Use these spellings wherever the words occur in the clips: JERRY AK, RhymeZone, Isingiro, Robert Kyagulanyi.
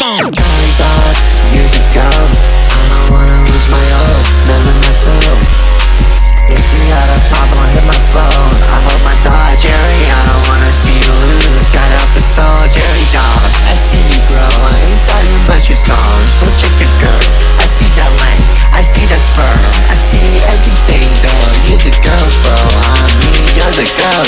phone. Dry dog, you the dumb. I don't wanna lose my own, living my tomb. If you got a problem, hit my phone. I hope my dog, Jerry, I don't wanna see you lose. Got out the soul, Jerry dog. I see you grow, I ain't talking about your songs. We'll check your girl, I see that length, I see that sperm. I see everything, dog, you the girl, bro. I mean, you're the girl.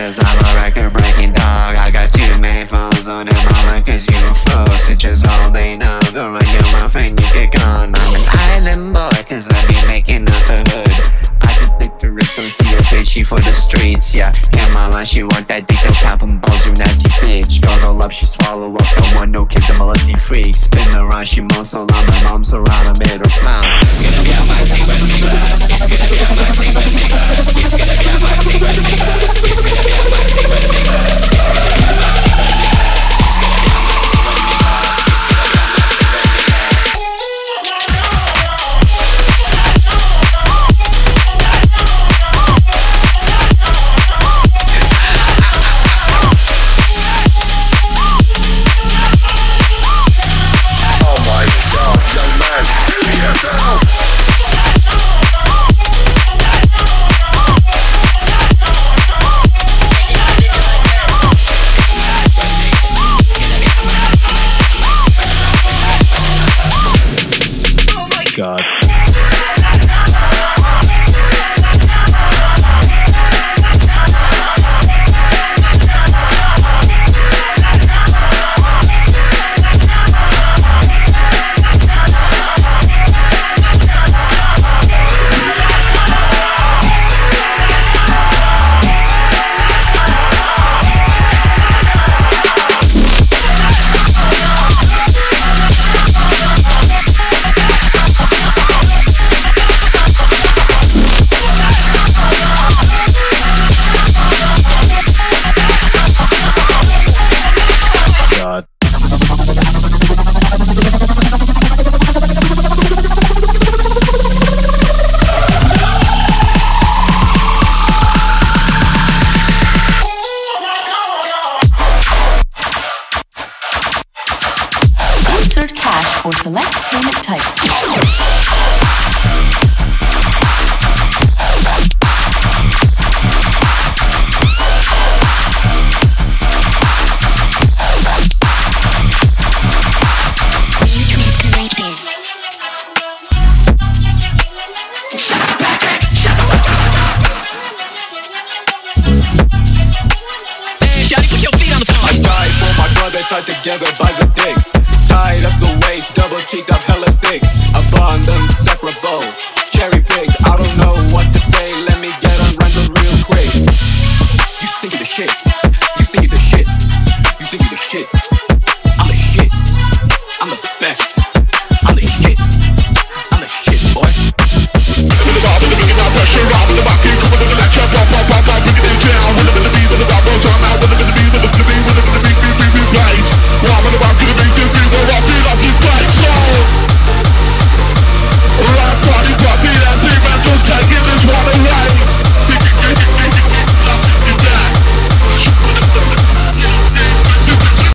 Cause I'm a record breaking dog. I got two main phones on them all, cause you fool. Stitches all day now. Don't run your mouth and you get gone. I'm an island boy, cause I be making up the hood. I just stick to rip from CFHE for the streets, yeah. And my line, she want that dick, no cap and balls, you nasty bitch. Goggle up, she swallow up, don't want no kids, I'm a lusty freak. Spin around, she moans so loud, my mom's around, I made her pound. It's gonna be on my thing when we love. It's gonna be on my thing when we love. It's gonna be on my thing when we love. Together by the dick, tied up the waist, double cheeked up hella thick. Upon them separable, cherry picked. I don't know what to say, let me get on RhymeZone real quick. You think you the shit, you think you the shit, you think you the shit.